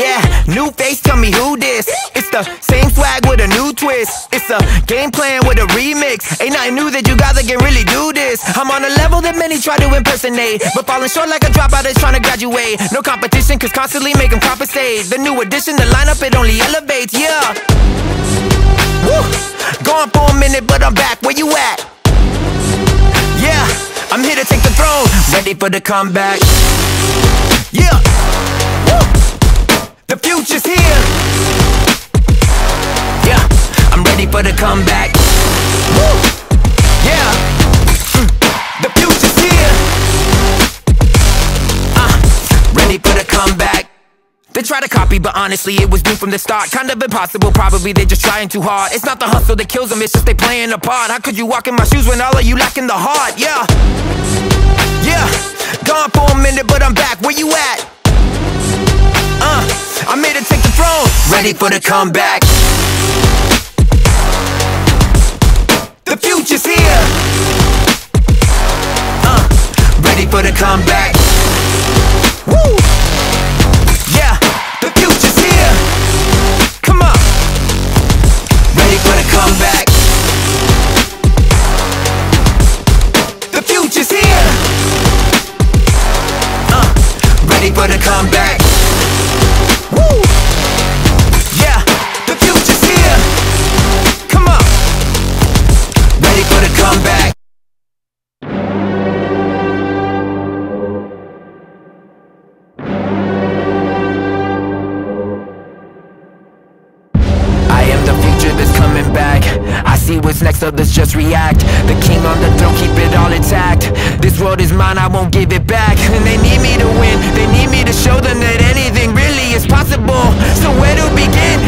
Yeah, new face, tell me who this. It's the same swag with a new twist. It's a game plan with a remix. Ain't nothing new that you guys that can really do this. I'm on a level that many try to impersonate, but falling short like a dropout is trying to graduate. No competition, cause constantly make them compensate. The new addition, the lineup, it only elevates, yeah. Woo! Gone for a minute, but I'm back, where you at? Yeah, I'm here to take the throne, ready for the comeback. Yeah, woo! The future's here. Yeah, I'm ready for the comeback. Woo! Yeah, the future's here. Ready for the comeback. They try to copy, but honestly it was due from the start. Kind of impossible, probably they're just trying too hard. It's not the hustle that kills them, it's just they playing a part. How could you walk in my shoes when all of you lacking the heart? Yeah, yeah, gone for a minute but I'm back, where you at? I'm here to take the throne, ready for the comeback. The future's here. Ready for the comeback. Woo! For the comeback. Woo! Yeah, the future's here. Come on. Ready for the comeback. I am the future that's coming back. I see what's next, others just react. The king on the throne, keep it all intact. This world is mine, I won't give it back. And they need me to win, they need me to show them that anything really is possible. So where to begin?